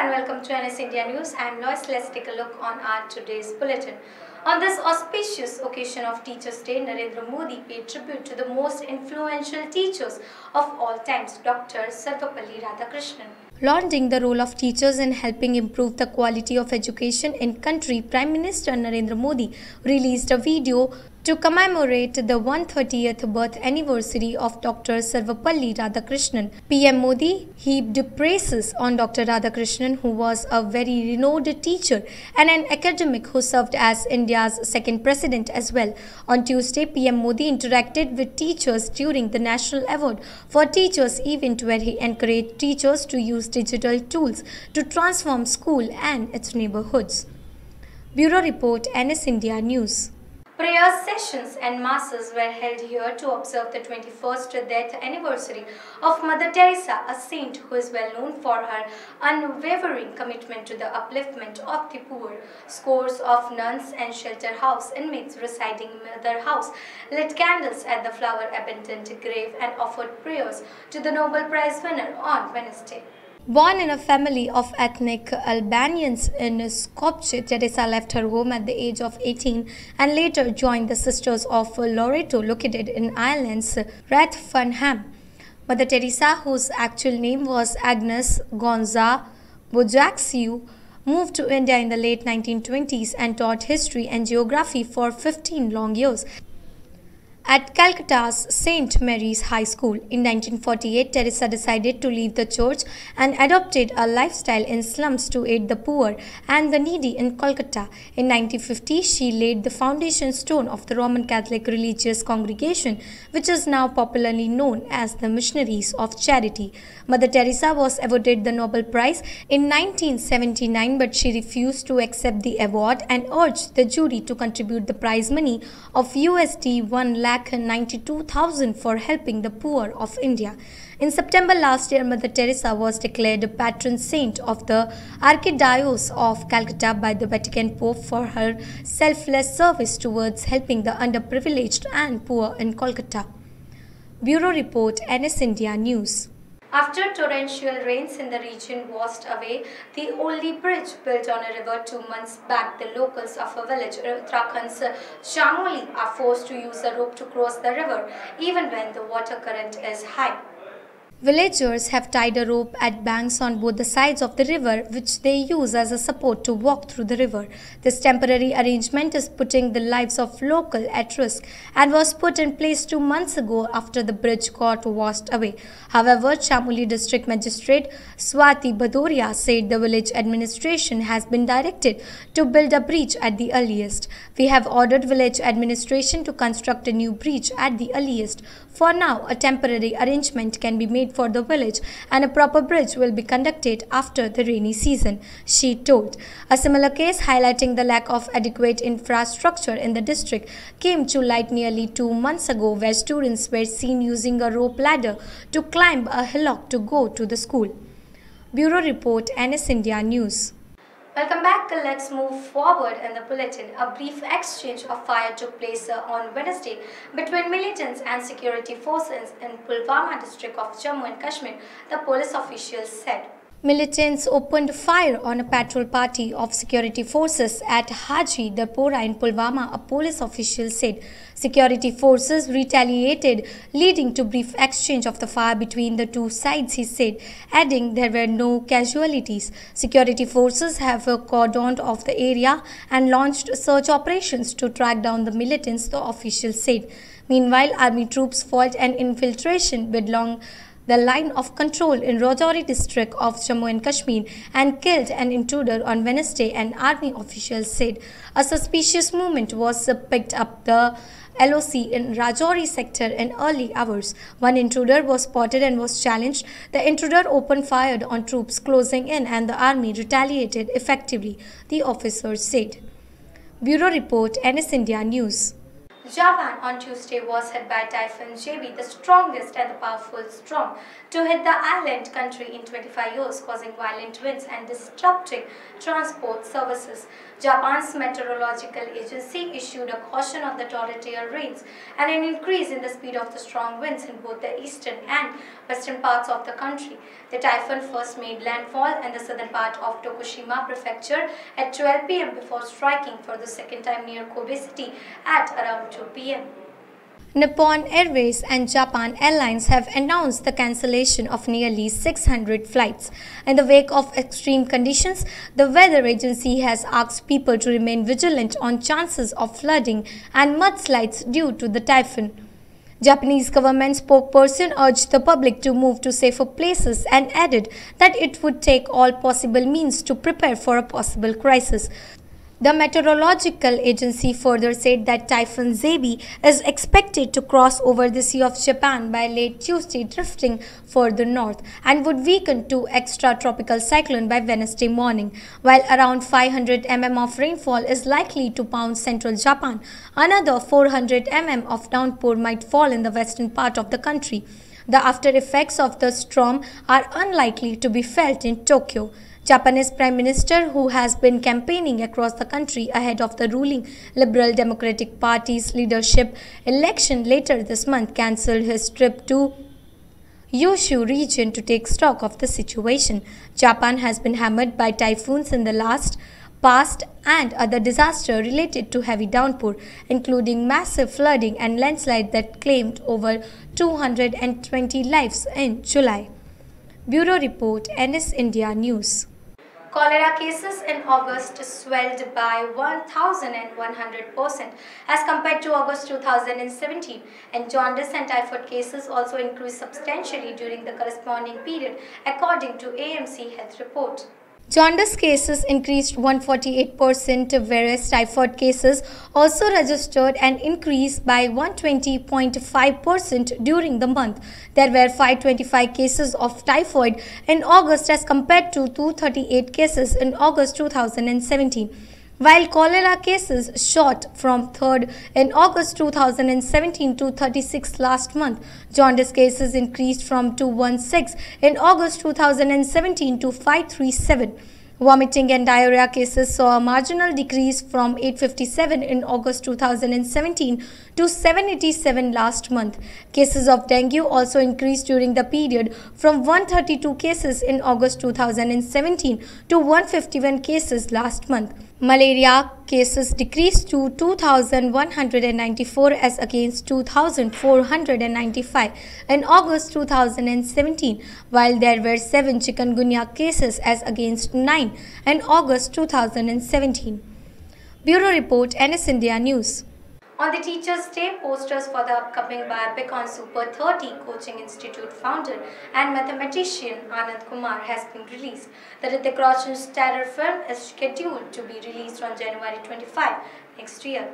and welcome to NS India News. I am Lois. Let's take a look on our today's bulletin. On this auspicious occasion of Teachers' Day, Narendra Modi paid tribute to the most influential teachers of all times, Dr. Sarvepalli Radhakrishnan. Lauding the role of teachers in helping improve the quality of education in country, Prime Minister Narendra Modi released a video to commemorate the 130th birth anniversary of Dr. Sarvepalli Radhakrishnan. PM Modi heaped praises on Dr. Radhakrishnan, who was a very renowned teacher and an academic who served as India's second president as well. On Tuesday, PM Modi interacted with teachers during the National Award for Teachers event, where he encouraged teachers to use digital tools to transform school and its neighborhoods. Bureau Report, NS India News. Prayer sessions and masses were held here to observe the 21st death anniversary of Mother Teresa, a saint who is well known for her unwavering commitment to the upliftment of the poor. Scores of nuns and shelter house inmates residing in Mother House lit candles at the flower-abundant grave and offered prayers to the Nobel Prize winner on Wednesday. Born in a family of ethnic Albanians in Skopje, Teresa left her home at the age of 18 and later joined the Sisters of Loreto, located in Ireland's Rathfarnham. Mother Teresa, whose actual name was Agnes Gonza Bojaxiu, moved to India in the late 1920s and taught history and geography for 15 long years at Calcutta's St. Mary's High School. In 1948, Teresa decided to leave the church and adopted a lifestyle in slums to aid the poor and the needy in Calcutta. In 1950, she laid the foundation stone of the Roman Catholic religious congregation, which is now popularly known as the Missionaries of Charity. Mother Teresa was awarded the Nobel Prize in 1979, but she refused to accept the award and urged the jury to contribute the prize money of $1,92,000 for helping the poor of India. In September last year, Mother Teresa was declared a patron saint of the Archdiocese of Calcutta by the Vatican Pope for her selfless service towards helping the underprivileged and poor in Calcutta. Bureau Report, NS India News. After torrential rains in the region washed away the only bridge built on a river 2 months back, the locals of a village, Uttarakhand's Chamoli, are forced to use a rope to cross the river, even when the water current is high. Villagers have tied a rope at banks on both the sides of the river, which they use as a support to walk through the river. This temporary arrangement is putting the lives of locals at risk and was put in place 2 months ago after the bridge got washed away. However, Chamoli District Magistrate Swati Badoria said the village administration has been directed to build a breach at the earliest. "We have ordered village administration to construct a new breach at the earliest. For now, a temporary arrangement can be made for the village and a proper bridge will be conducted after the rainy season," she told. A similar case highlighting the lack of adequate infrastructure in the district came to light nearly 2 months ago, where students were seen using a rope ladder to climb a hillock to go to the school. Bureau Report, NS India News. Welcome back. Let's move forward in the bulletin. A brief exchange of fire took place on Wednesday between militants and security forces in Pulwama district of Jammu and Kashmir, the police officials said. Militants opened fire on a patrol party of security forces at Haji Darpora in Pulwama, a police official said. Security forces retaliated, leading to brief exchange of the fire between the two sides, he said, adding there were no casualties. Security forces have cordoned off the area and launched search operations to track down the militants, the official said. Meanwhile, army troops fought an infiltration with long the line of control in Rajouri district of Jammu and Kashmir and killed an intruder on Wednesday, an army official said. A suspicious movement was picked up the LOC in Rajouri sector in early hours. One intruder was spotted and was challenged. The intruder opened fire on troops closing in and the army retaliated effectively, the officer said. Bureau Report, NS India News. Japan on Tuesday was hit by Typhoon Jebi, the strongest and the powerful storm to hit the island country in 25 years, causing violent winds and disrupting transport services. Japan's meteorological agency issued a caution on the torrential rains and an increase in the speed of the strong winds in both the eastern and western parts of the country. The typhoon first made landfall in the southern part of Tokushima Prefecture at 12 p.m. before striking for the second time near Kobe City at around 2 p.m. Nippon Airways and Japan Airlines have announced the cancellation of nearly 600 flights. In the wake of extreme conditions, the weather agency has asked people to remain vigilant on chances of flooding and mudslides due to the typhoon. Japanese government spokesperson urged the public to move to safer places and added that it would take all possible means to prepare for a possible crisis. The meteorological agency further said that Typhoon Zebi is expected to cross over the Sea of Japan by late Tuesday, drifting further north, and would weaken to extratropical cyclone by Wednesday morning. While around 500 mm of rainfall is likely to pound central Japan, another 400 mm of downpour might fall in the western part of the country. The after effects of the storm are unlikely to be felt in Tokyo. Japanese Prime Minister, who has been campaigning across the country ahead of the ruling Liberal Democratic Party's leadership election later this month, cancelled his trip to Yoshu region to take stock of the situation. Japan has been hammered by typhoons in the past and other disasters related to heavy downpour, including massive flooding and landslide that claimed over 220 lives in July. Bureau Report, NS India News. Cholera cases in August swelled by 1,100% as compared to August 2017, and jaundice and typhoid cases also increased substantially during the corresponding period, according to AMC Health report. Jaundice cases increased 148%, whereas typhoid cases also registered an increase by 120.5% during the month. There were 525 cases of typhoid in August as compared to 238 cases in August 2017. While cholera cases shot from 3rd in August 2017 to 36 last month, jaundice cases increased from 216 in August 2017 to 537. Vomiting and diarrhea cases saw a marginal decrease from 857 in August 2017 to 787 last month. Cases of dengue also increased during the period from 132 cases in August 2017 to 151 cases last month. Malaria cases decreased to 2,194 as against 2,495 in August 2017, while there were 7 chikungunya cases as against 9 in August 2017. Bureau Report, NS India News. On the Teachers' Day, posters for the upcoming biopic on Super 30 Coaching Institute founder and mathematician Anand Kumar has been released. The Hrithik Roshan's terror film is scheduled to be released on January 25 next year.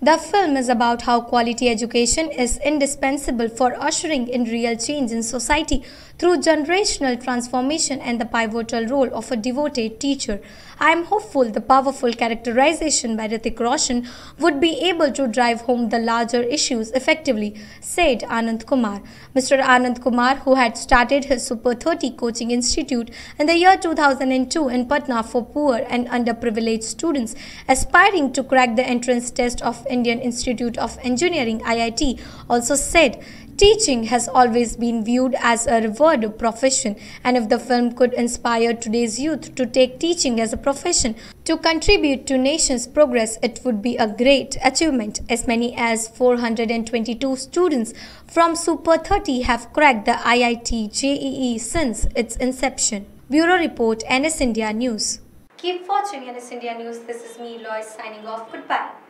The film is about how quality education is indispensable for ushering in real change in society through generational transformation and the pivotal role of a devoted teacher. I am hopeful the powerful characterization by Hrithik Roshan would be able to drive home the larger issues effectively, said Anand Kumar. Mr. Anand Kumar, who had started his Super 30 Coaching Institute in the year 2002 in Patna for poor and underprivileged students, aspiring to crack the entrance test of Indian Institute of Engineering (IIT), also said, "Teaching has always been viewed as a revered profession, and if the film could inspire today's youth to take teaching as a profession to contribute to nation's progress, it would be a great achievement." As many as 422 students from Super 30 have cracked the IIT JEE since its inception. Bureau Report, NS India News. Keep watching NS India News. This is me, Lois, signing off. Goodbye.